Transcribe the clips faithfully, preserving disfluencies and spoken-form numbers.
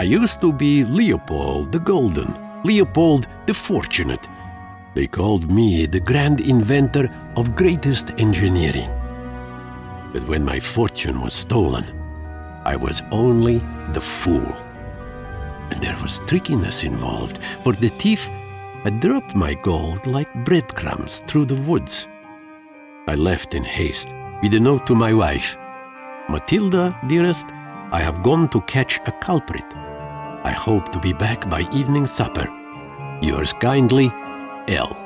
I used to be Leopold the Golden, Leopold the Fortunate. They called me the grand inventor of greatest engineering. But when my fortune was stolen, I was only the fool. And there was trickiness involved, for the thief had dropped my gold like breadcrumbs through the woods. I left in haste with a note to my wife. Matilda, dearest, I have gone to catch a culprit. I hope to be back by evening supper. Yours kindly, L.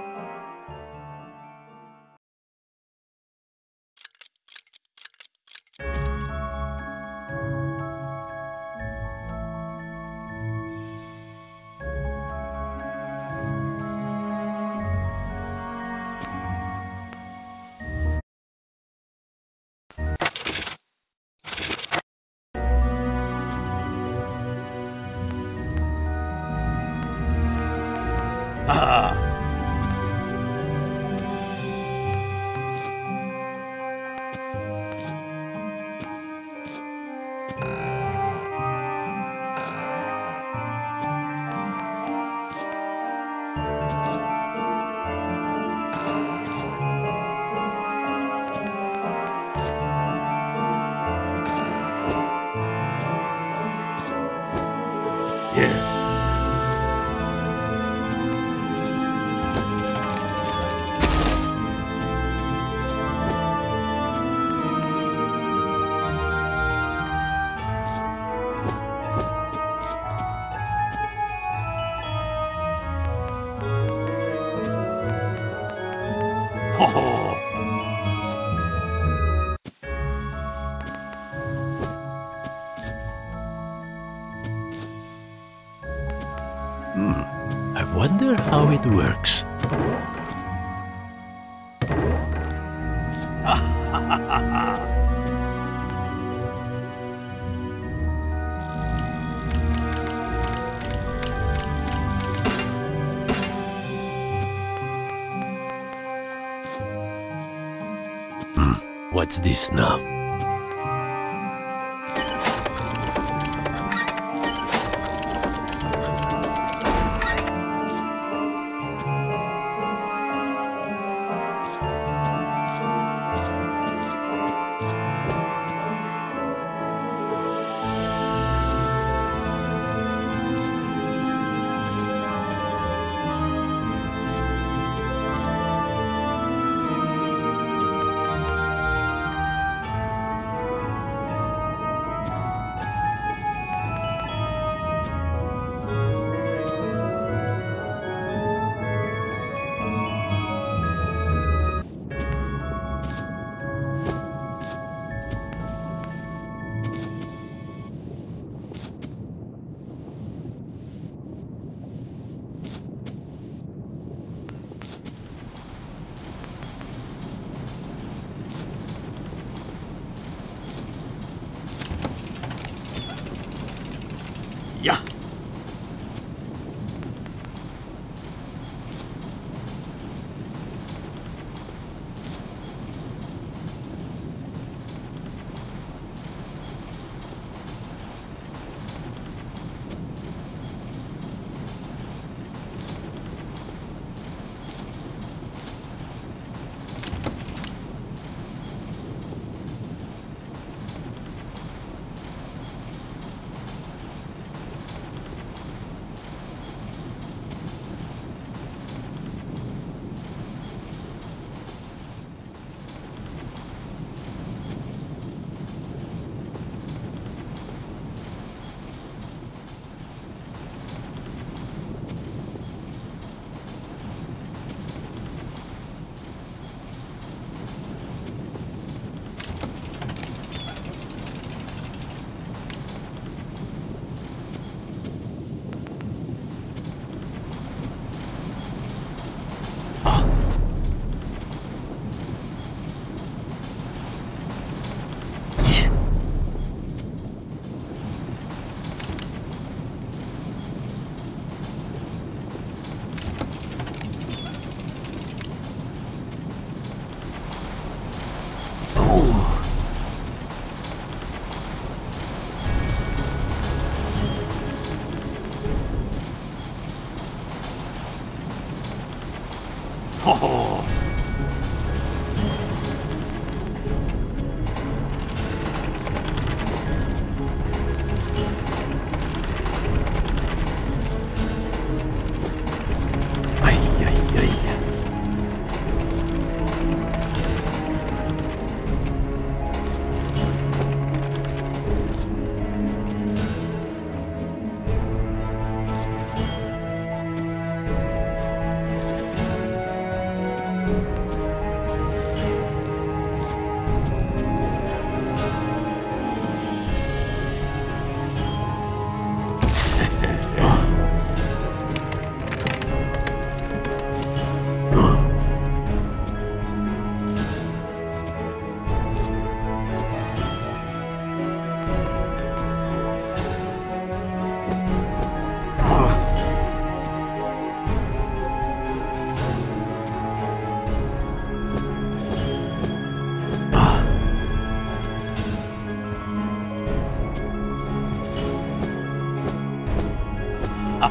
How it works. Hmm, what's this now?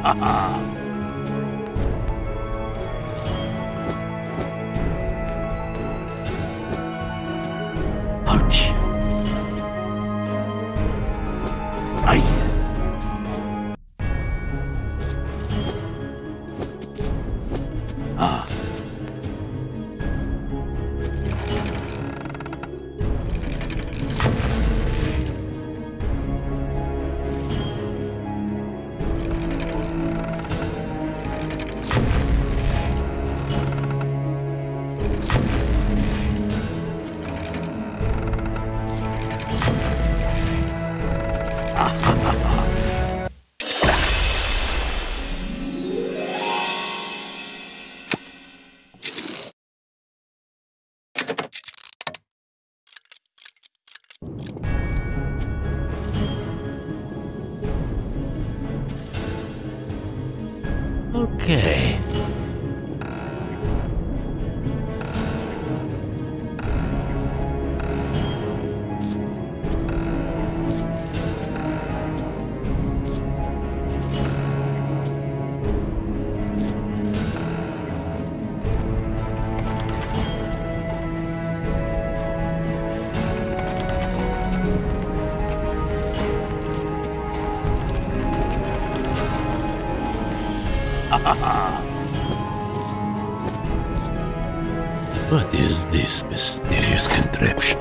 哈哈！阿嚏！哎呀！啊！Okay. What is this mysterious contraption?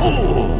Oh!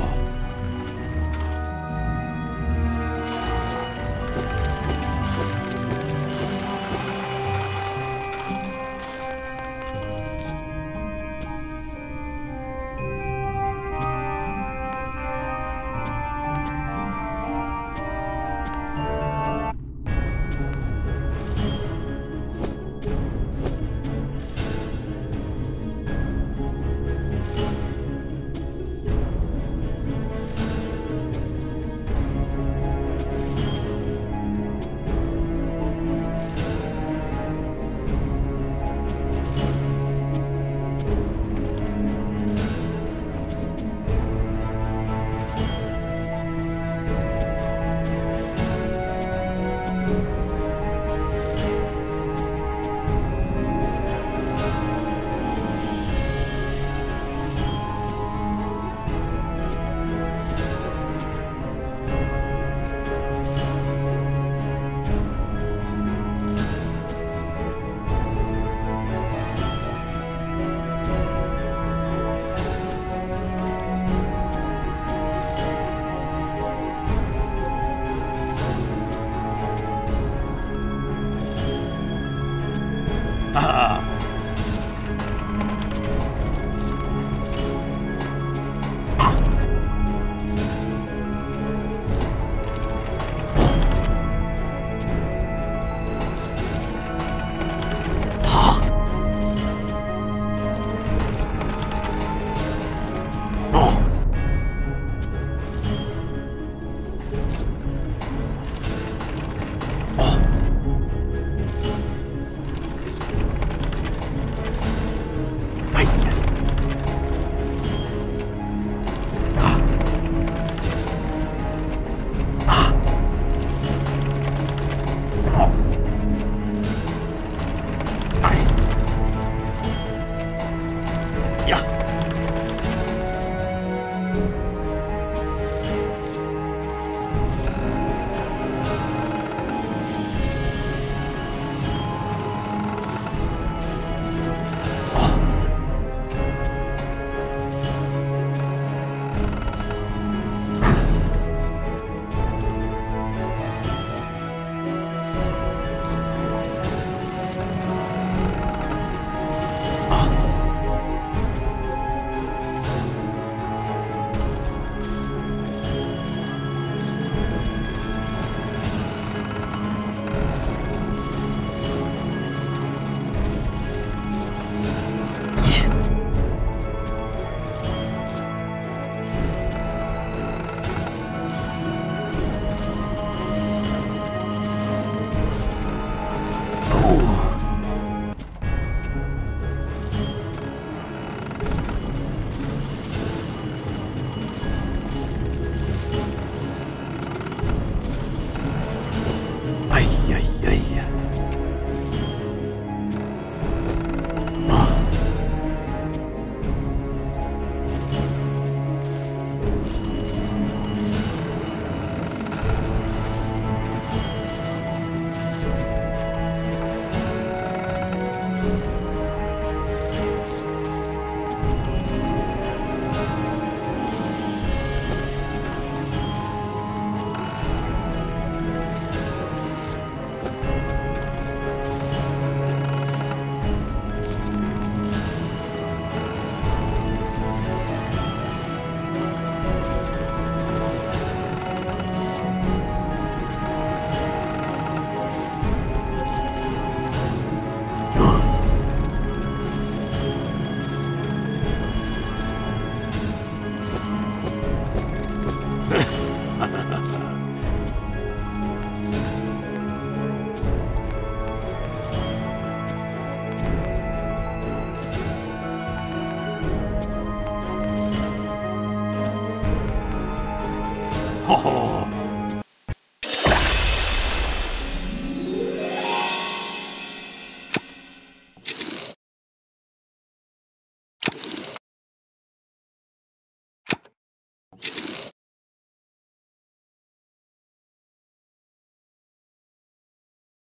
You